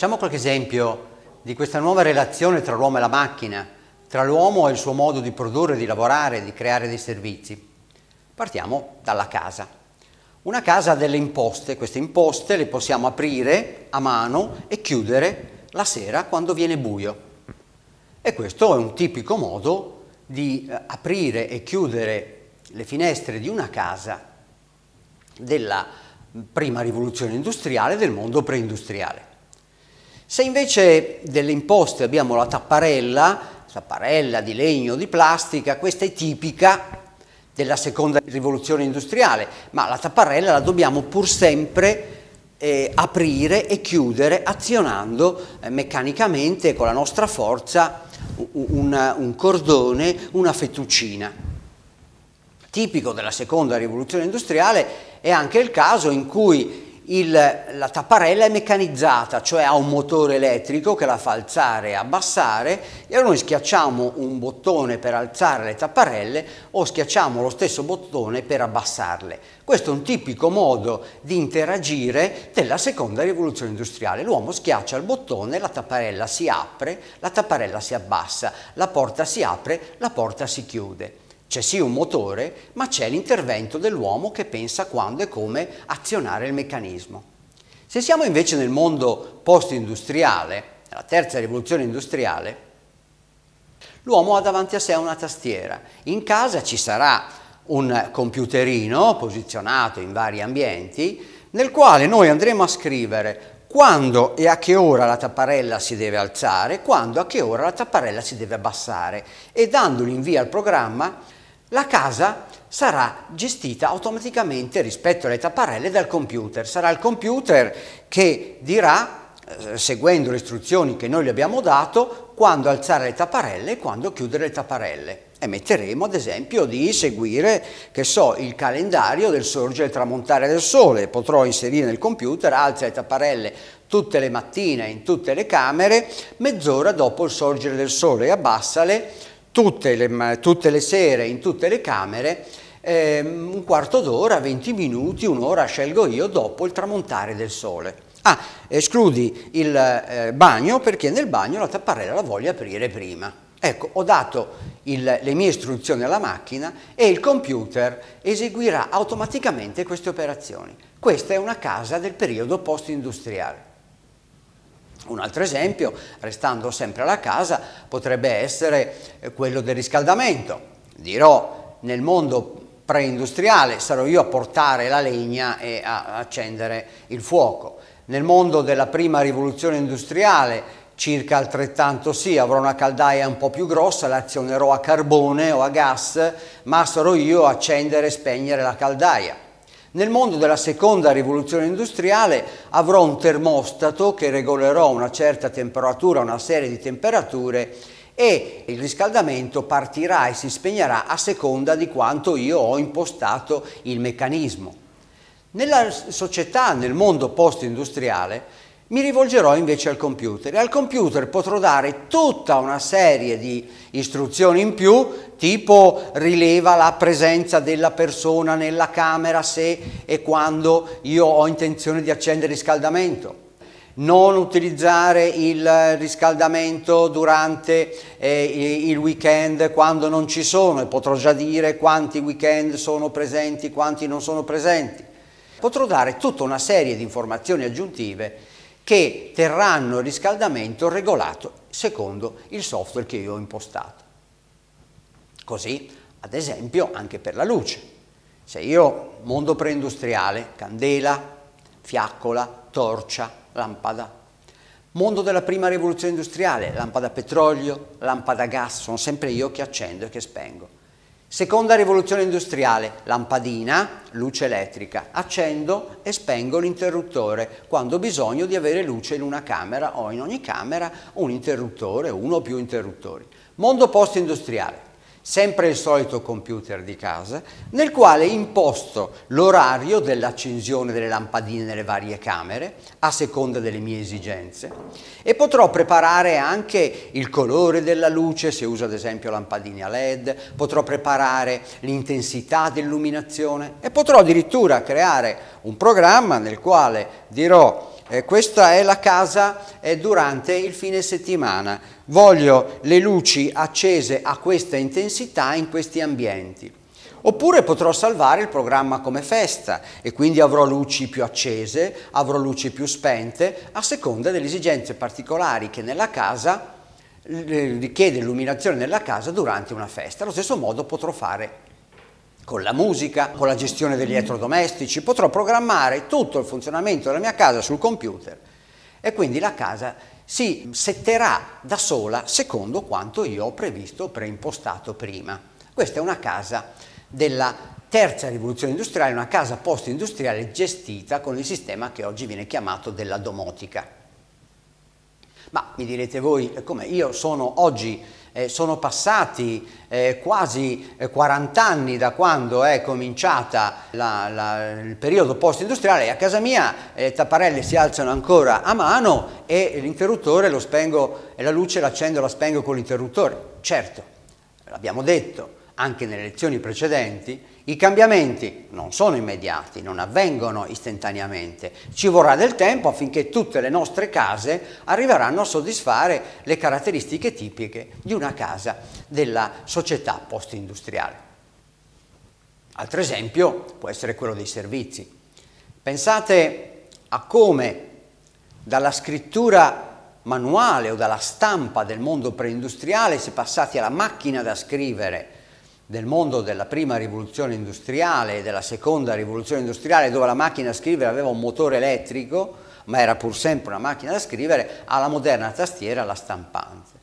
Facciamo qualche esempio di questa nuova relazione tra l'uomo e la macchina, tra l'uomo e il suo modo di produrre, di lavorare, di creare dei servizi. Partiamo dalla casa. Una casa ha delle imposte, queste imposte le possiamo aprire a mano e chiudere la sera quando viene buio. E questo è un tipico modo di aprire e chiudere le finestre di una casa della prima rivoluzione industriale, del mondo preindustriale. Se invece delle imposte abbiamo la tapparella di legno, di plastica, questa è tipica della seconda rivoluzione industriale, ma la tapparella la dobbiamo pur sempre aprire e chiudere azionando meccanicamente con la nostra forza un cordone, una fettuccina. Tipico della seconda rivoluzione industriale è anche il caso in cui la tapparella è meccanizzata, cioè ha un motore elettrico che la fa alzare e abbassare, e allora noi schiacciamo un bottone per alzare le tapparelle o schiacciamo lo stesso bottone per abbassarle. Questo è un tipico modo di interagire della seconda rivoluzione industriale. L'uomo schiaccia il bottone, la tapparella si apre, la tapparella si abbassa, la porta si apre, la porta si chiude. C'è sì un motore, ma c'è l'intervento dell'uomo che pensa quando e come azionare il meccanismo. Se siamo invece nel mondo post-industriale, nella terza rivoluzione industriale, l'uomo ha davanti a sé una tastiera. In casa ci sarà un computerino posizionato in vari ambienti, nel quale noi andremo a scrivere quando e a che ora la tapparella si deve alzare, quando e a che ora la tapparella si deve abbassare, e dando l'invio al programma la casa sarà gestita automaticamente rispetto alle tapparelle dal computer. Sarà il computer che dirà, seguendo le istruzioni che noi gli abbiamo dato, quando alzare le tapparelle e quando chiudere le tapparelle. E metteremo ad esempio di seguire, che so, il calendario del sorgere e il tramontare del sole. Potrò inserire nel computer: alza le tapparelle tutte le mattine in tutte le camere, mezz'ora dopo il sorgere del sole, e abbassale tutte le sere in tutte le camere, un quarto d'ora, 20 minuti, un'ora, scelgo io, dopo il tramontare del sole. Ah, escludi il bagno perché nel bagno la tapparella la voglio aprire prima. Ecco, ho dato le mie istruzioni alla macchina e il computer eseguirà automaticamente queste operazioni. Questa è una casa del periodo post-industriale. Un altro esempio, restando sempre alla casa, potrebbe essere quello del riscaldamento. Dirò, nel mondo preindustriale sarò io a portare la legna e a accendere il fuoco. Nel mondo della prima rivoluzione industriale, circa altrettanto sì, avrò una caldaia un po' più grossa, la azionerò a carbone o a gas, ma sarò io a accendere e spegnere la caldaia. Nel mondo della seconda rivoluzione industriale avrò un termostato che regolerò una certa temperatura, una serie di temperature, e il riscaldamento partirà e si spegnerà a seconda di quanto io ho impostato il meccanismo. Nella società, nel mondo post-industriale, mi rivolgerò invece al computer, e al computer potrò dare tutta una serie di istruzioni in più, tipo rileva la presenza della persona nella camera se e quando io ho intenzione di accendere il riscaldamento. Non utilizzare il riscaldamento durante il weekend quando non ci sono, e potrò già dire quanti weekend sono presenti, quanti non sono presenti. Potrò dare tutta una serie di informazioni aggiuntive che terranno il riscaldamento regolato secondo il software che io ho impostato. Così, ad esempio, anche per la luce. Se io, mondo preindustriale, candela, fiaccola, torcia, lampada. Mondo della prima rivoluzione industriale, lampada a petrolio, lampada a gas, sono sempre io che accendo e che spengo. Seconda rivoluzione industriale, lampadina, luce elettrica, accendo e spengo l'interruttore quando ho bisogno di avere luce in una camera, o in ogni camera un interruttore, uno o più interruttori. Mondo post-industriale, sempre il solito computer di casa nel quale imposto l'orario dell'accensione delle lampadine nelle varie camere a seconda delle mie esigenze, e potrò preparare anche il colore della luce se uso ad esempio lampadine a LED, potrò preparare l'intensità dell'illuminazione, e potrò addirittura creare un programma nel quale dirò: Questa è la casa durante il fine settimana. Voglio le luci accese a questa intensità in questi ambienti. Oppure potrò salvare il programma come festa e quindi avrò luci più accese, avrò luci più spente, a seconda delle esigenze particolari che nella casa richiede l'illuminazione nella casa durante una festa. Allo stesso modo potrò fare con la musica, con la gestione degli elettrodomestici, potrò programmare tutto il funzionamento della mia casa sul computer e quindi la casa si setterà da sola secondo quanto io ho previsto, preimpostato prima. Questa è una casa della terza rivoluzione industriale, una casa post-industriale gestita con il sistema che oggi viene chiamato della domotica. Ma mi direte voi, come io sono oggi, sono passati quasi 40 anni da quando è cominciata il periodo post-industriale e a casa mia le tapparelle si alzano ancora a mano e l'interruttore lo spengo, e la luce l'accendo e la spengo con l'interruttore. Certo, l'abbiamo detto anche nelle lezioni precedenti, i cambiamenti non sono immediati, non avvengono istantaneamente. Ci vorrà del tempo affinché tutte le nostre case arriveranno a soddisfare le caratteristiche tipiche di una casa della società post-industriale. Altro esempio può essere quello dei servizi. Pensate a come dalla scrittura manuale o dalla stampa del mondo preindustriale si è passati alla macchina da scrivere del mondo della prima rivoluzione industriale e della seconda rivoluzione industriale, dove la macchina da scrivere aveva un motore elettrico, ma era pur sempre una macchina da scrivere, alla moderna tastiera, alla stampante.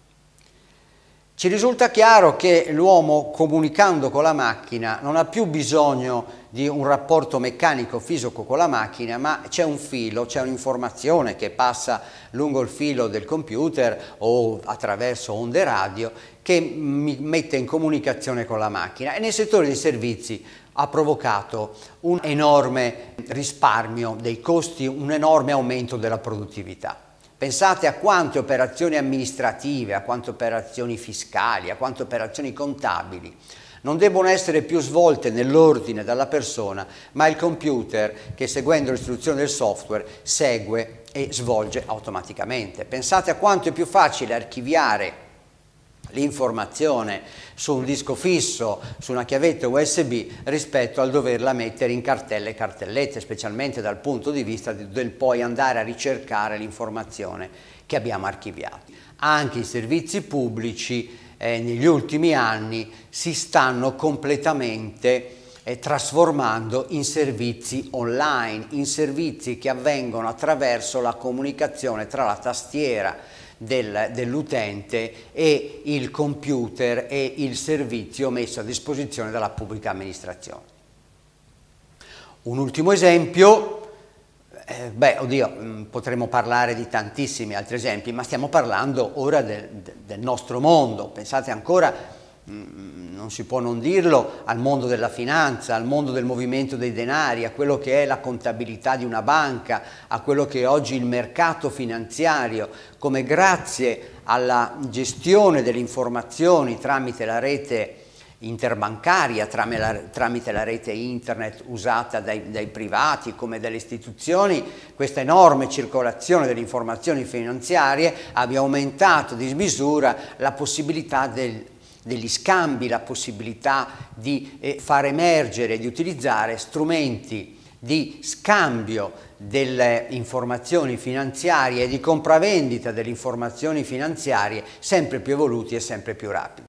Ci risulta chiaro che l'uomo, comunicando con la macchina, non ha più bisogno di un rapporto meccanico-fisico con la macchina, ma c'è un filo, c'è un'informazione che passa lungo il filo del computer o attraverso onde radio che mi mette in comunicazione con la macchina, e nel settore dei servizi ha provocato un enorme risparmio dei costi, un enorme aumento della produttività. Pensate a quante operazioni amministrative, a quante operazioni fiscali, a quante operazioni contabili non debbono essere più svolte nell'ordine dalla persona, ma il computer che, seguendo l'istruzione del software, segue e svolge automaticamente. Pensate a quanto è più facile archiviare l'informazione su un disco fisso, su una chiavetta USB, rispetto al doverla mettere in cartelle e cartellette, specialmente dal punto di vista del poi andare a ricercare l'informazione che abbiamo archiviato. Anche i servizi pubblici negli ultimi anni si stanno completamente trasformando in servizi online, in servizi che avvengono attraverso la comunicazione tra la tastiera dell'utente e il computer e il servizio messo a disposizione dalla pubblica amministrazione. Un ultimo esempio, potremmo parlare di tantissimi altri esempi, ma stiamo parlando ora del nostro mondo. Pensate ancora, non si può non dirlo, al mondo della finanza, al mondo del movimento dei denari, a quello che è la contabilità di una banca, a quello che è oggi il mercato finanziario, come grazie alla gestione delle informazioni tramite la rete interbancaria, tramite la rete internet usata dai privati come dalle istituzioni, questa enorme circolazione delle informazioni finanziarie abbia aumentato di dismisura la possibilità degli scambi, la possibilità di far emergere, di utilizzare strumenti di scambio delle informazioni finanziarie e di compravendita delle informazioni finanziarie sempre più evoluti e sempre più rapidi.